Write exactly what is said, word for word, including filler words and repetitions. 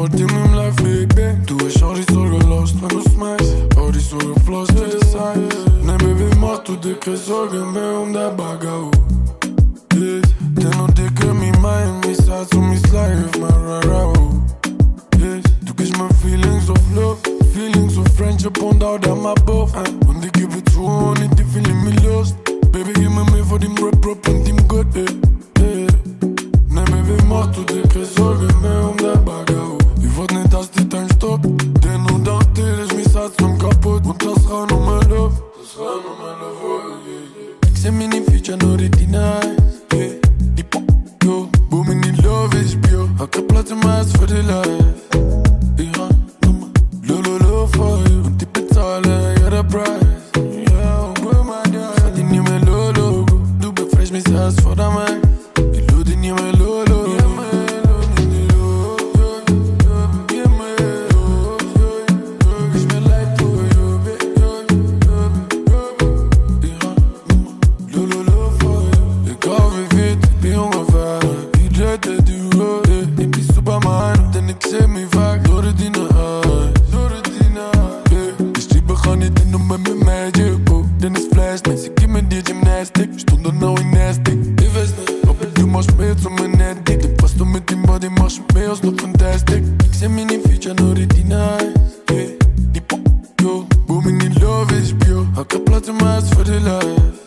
what thing in life, baby. Do it shorty so get lost when you smash. Body so get lost to the side. Nee, baby, mach du dicke Sorgen mehr um dein Bagau. Yeah, denn du dicke mi mein, mi Satz und mi Slide auf mein Rarau. Yeah, du gibst mir Feelings of Love, Feelings of Friendship und all that my buff. Und ich gebe zu, ohne die fühle mi lost. Baby, gib mir mehr von dem Rap-Rap und dem Gott, yeah, yeah. Nee, Baby, mach du dicke Sorgen mehr um dein Bagau. Ich wollt nicht, dass die Time stoppt, denn nun dachte ich, mi Satz und kaputt. Und das rein um mein Love, das rein um mein Love, yeah, yeah. Ich seh mich im Future nur die Denies. Platz im Hals für die Life. Ihre Nummer, Lululu voll. Und die bezahle jeder Preis. Ja, und gut, mein Gott. Verdien ihr mein Lulu. Du befreist mich selbst vor der Main. Ich lude in ihr mein Lulu. Booming in love is pure. I got plenty miles for the life.